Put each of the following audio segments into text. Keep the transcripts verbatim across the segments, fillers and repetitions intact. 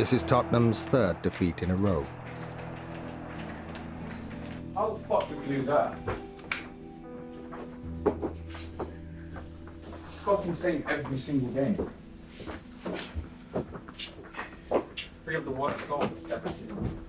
This is Tottenham's third defeat in a row. How the fuck did we lose that? It's fucking same every single game. Bring up the white goal every single game.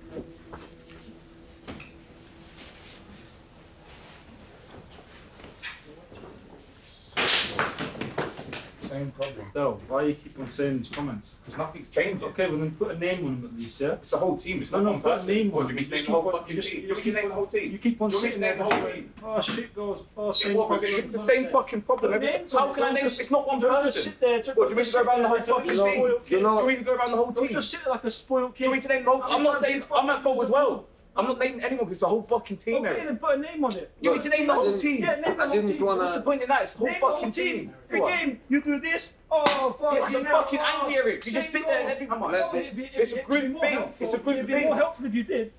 Same problem. Dale, why do you keep on saying these comments? Because nothing's changed. Okay, well then put a name on them at least, yeah? It's the whole team, it's not no, no, put a name on them. You, you name the whole fucking just, team. You just, you name the whole team. You keep on saying the whole team. Oh, shit goes. Oh, same yeah, problem. It's the same fucking problem. Every time. How can I name it? It's not one person. Just sit there. Just what, do we just go around the whole fucking team? Do we not even go around the whole team? Just sit there like a spoiled kid. Do we need to name the whole team? I'm not saying, I'm at fault as well. I'm not naming anyone because it's the whole fucking team. Okay, then put a name on it. You need to name the whole team. Yeah, name the whole team. What's the point in that? It's the whole fucking team. Every game, you do this. Oh, fuck. I'm fucking angry, Eric. You just sit there and everything. It's a group thing. It's a group thing. It'd be more helpful if you did.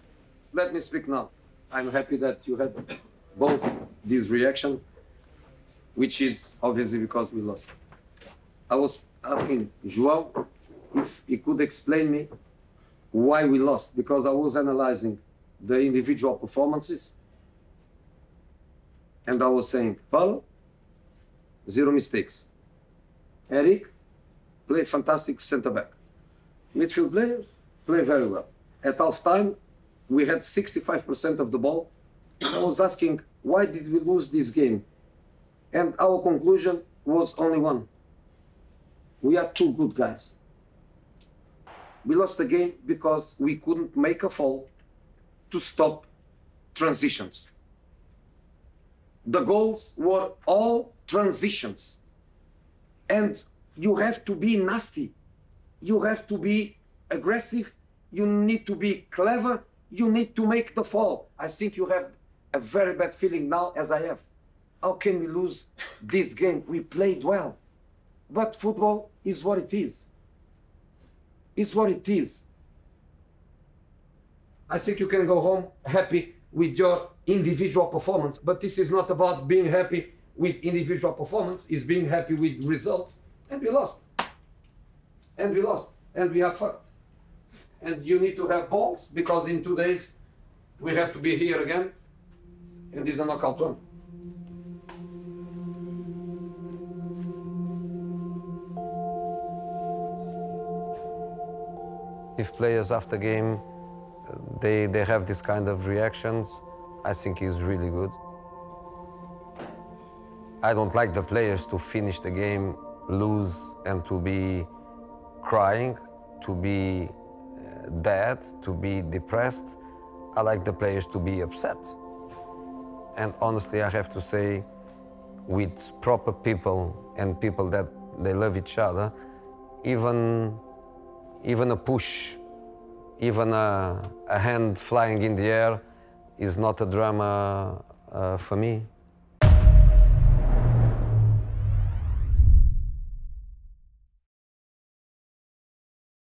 Let me speak now. I'm happy that you had both these reactions, which is obviously because we lost. I was asking João if he could explain me why we lost, because I was analyzing the individual performances. And I was saying, Paulo, zero mistakes. Eric, play fantastic centre-back. Midfield players, play very well. At half-time, we had sixty-five percent of the ball. I was asking, why did we lose this game? And our conclusion was only one. We are two good guys. We lost the game because we couldn't make a foul to stop transitions. The goals were all transitions. And you have to be nasty. You have to be aggressive. You need to be clever. You need to make the fall. I think you have a very bad feeling now, as I have. How can we lose this game? We played well. But football is what it is. It's what it is. I think you can go home happy with your individual performance, but this is not about being happy with individual performance, it's being happy with results. And we lost. And we lost. And we are fucked. And you need to have balls, because in two days we have to be here again, and it's a knockout one. If players after game They, they have this kind of reactions, I think is really good. I don't like the players to finish the game, lose, and to be crying, to be dead, to be depressed. I like the players to be upset. And honestly, I have to say, with proper people and people that they love each other, even, even a push, even a, a hand flying in the air is not a drama uh, for me.